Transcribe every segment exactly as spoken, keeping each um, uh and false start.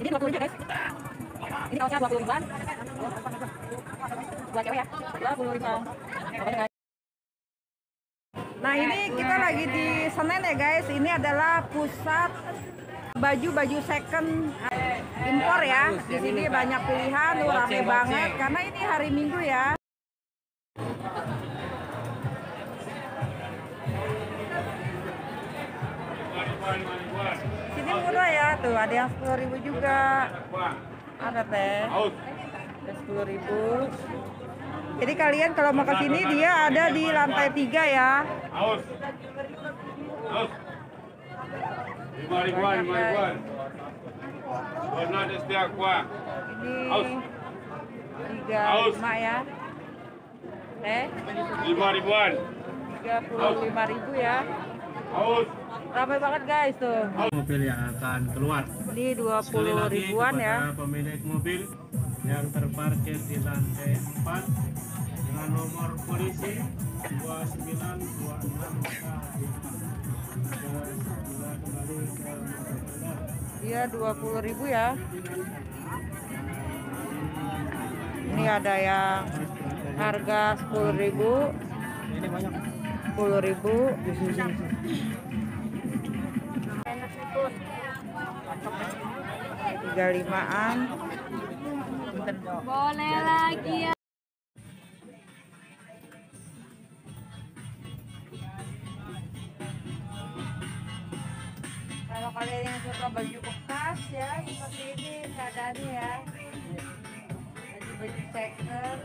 Ini dua puluh ribu guys. Ini kaosnya dua puluh ribuan. Buat cewek ya. dua puluh ribuan. Nah, ini kita lagi di Senen ya guys. Ini adalah pusat baju-baju second impor ya. Di sini banyak pilihan, rame banget karena ini hari Minggu ya. Sini murah ya, tuh ada yang sepuluh ribu juga. Ada teh. Ada sepuluh ribu. Jadi kalian kalau mau ke sini dia ada di lantai tiga ya. Aus. Aus. lima ribuan, lima ribuan. Warna este aqua. Aus. tiga lima ya. Eh? lima ribuan. tiga puluh lima ribu ya. Aus. Ramai banget guys tuh. Mobil yang akan keluar. Ini dua puluh ribuan ya. Pemilik mobil yang terparkir di lantai empat dengan nomor polisi dua sembilan dua enam. Iya dua puluh ribu ya. Ini ada yang harga sepuluh ribu. Ini banyak. sepuluh ribu. tiga puluh limaan. Boleh lagi ya. Kalau kalian yang suka baju bekas ya seperti ini keadaannya ya. Baju second.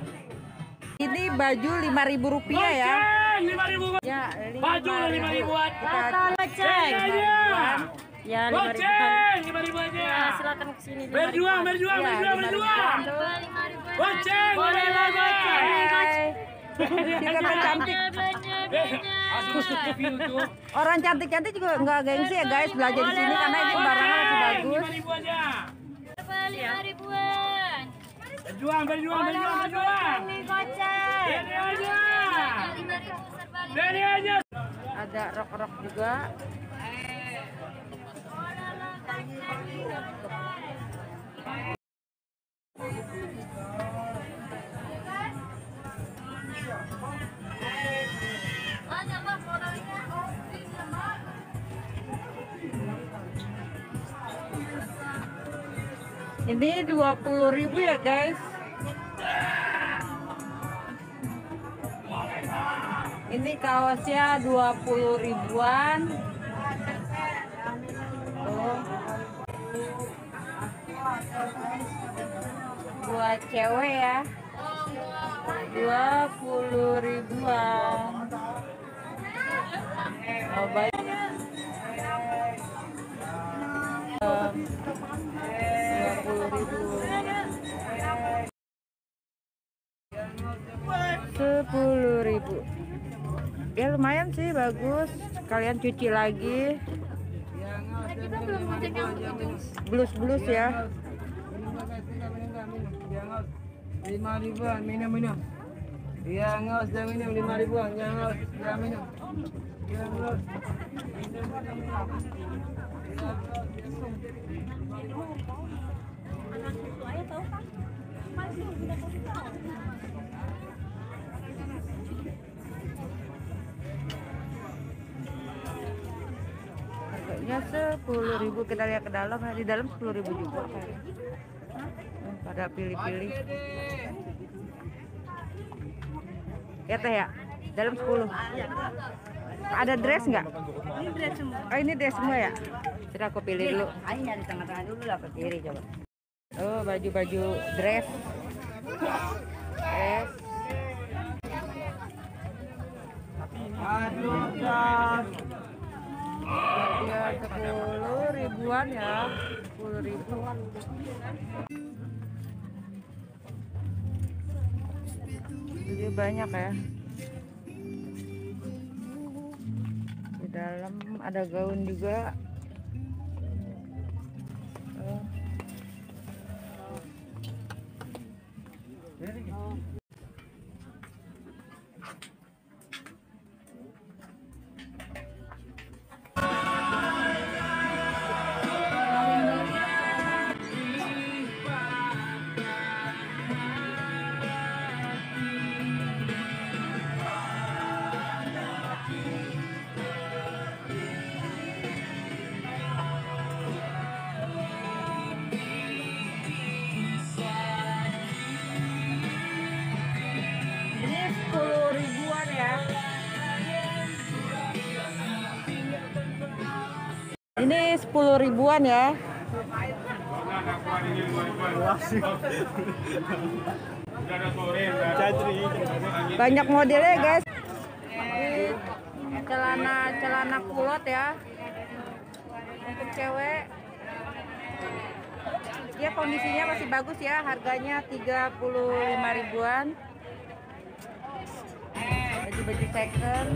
Ini baju lima ribu rupiah ya. lima ribu. Ya, baju lima ribuan. Kita ya, lima ribu aja. Ya, silakan ke sini. Berjuang, berjuang, berjuang, berjuang. Goceng, boleh lah goceng. Juga kan cantik. Orang cantik-cantik juga enggak gengsi ya guys belajar di sini karena ini barangnya masih bagus. lima ribu aja. lima ribuan. Berjuang, berjuang, berjuang, berjuang. Goceng. Beli aja. Ada rok-rok juga. Ini dua puluh ribu ya guys. Ini kaosnya dua puluh ribuan. Buat cewek ya dua puluh ribuan. Oh, baik. sepuluh ribu. Ya lumayan sih, bagus. Kalian cuci lagi. Blus-blus ya. lima ribuan minum-minum. Dia ngos dan minum lima ribuan, ngos dan minum. Harganya sepuluh ribu. Kita lihat ke dalam, di dalam sepuluh ribu juga. Pada pilih-pilih. Ya teh ya. Dalam sepuluh. Ada dress nggak? Ini dress semua. Oh, ini dress semua ya. Sudah aku pilih dulu. Ayo nyari tengah-tengah dulu lah, ke kiri coba. Oh, baju-baju dress. Dress. Aduh, ya sepuluh ribuan ya. sepuluh ribuan. Jadi banyak ya. Di dalam ada gaun juga. Oh. Oh. Ini sepuluh ribuan ya. Banyak modelnya guys. Celana celana kulot ya. Untuk cewek. Ya kondisinya masih bagus ya. Harganya tiga puluh lima ribuan. Baju-baju second.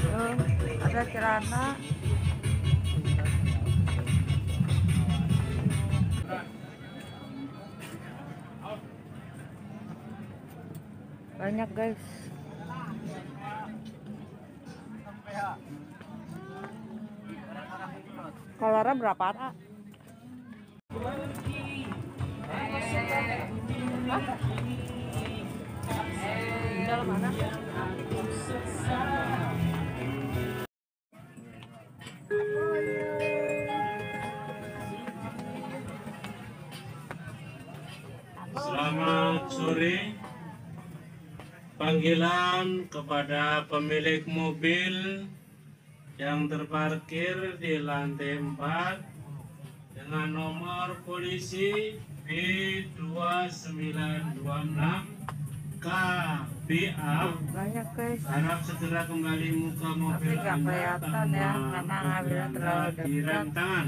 Tuh, ada celana. Banyak guys. Kolornya berapa? Dalam mana? Selamat sore. Panggilan kepada pemilik mobil yang terparkir di lantai empat dengan nomor polisi B dua sembilan dua enam K B A harap segera kembali muka mobil Anda tanpa mengganggu tiran tangan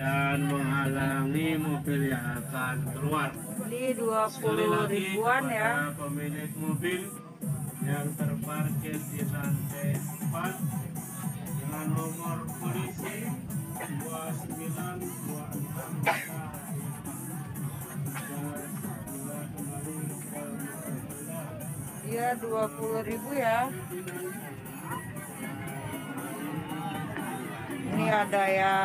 dan menghalangi mobil yang akan keluar. Ini dua puluh ribuan ya. Pemilik mobil yang terparkir di lantai empat dengan nomor polisi dua sembilan dua enam. Iya, dua puluh ribu ya. Ini ada ya.